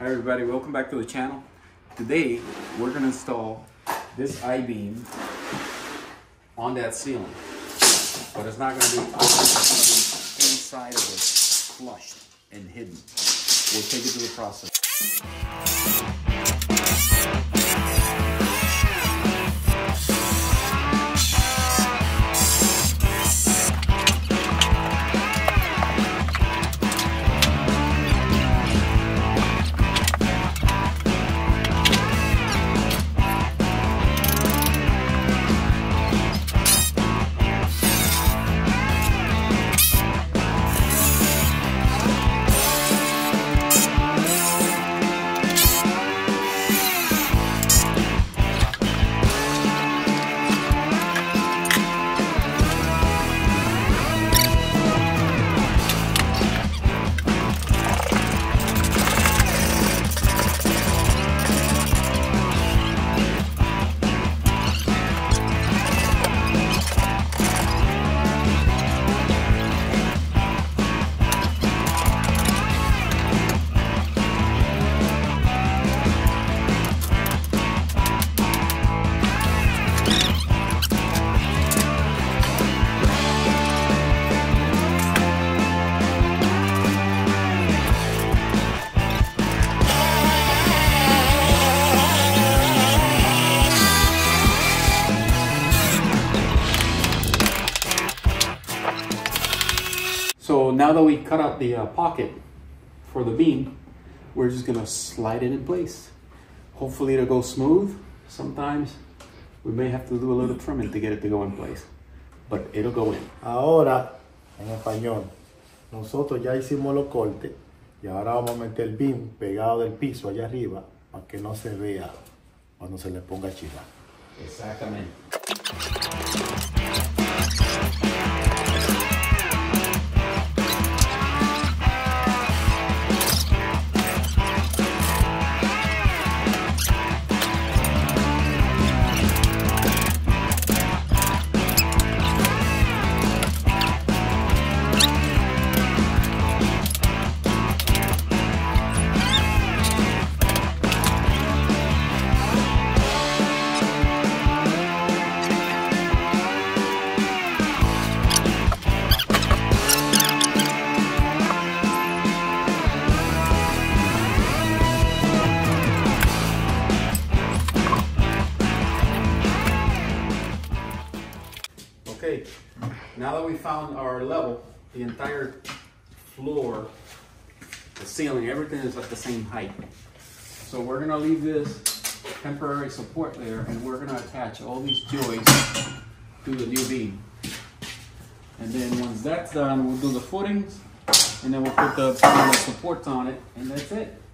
Hi everybody, welcome back to the channel. Today we're going to install this I-beam on that ceiling, but it's not going to be inside of it, flushed and hidden. We'll take it through the process. So now that we cut out the pocket for the beam, we're just gonna slide it in place. Hopefully it'll go smooth. Sometimes we may have to do a little trimming to get it to go in place, but it'll go in. Ahora, en español, nosotros ya hicimos los cortes y ahora vamos a meter el beam pegado del piso allá arriba para que no se vea cuando se le ponga chiva. Exactamente. Okay, now that we found our level, the entire floor, the ceiling, everything is at the same height. So we're gonna leave this temporary support there and we're gonna attach all these joists to the new beam. And then once that's done, we'll do the footings and then we'll put the supports on it and that's it.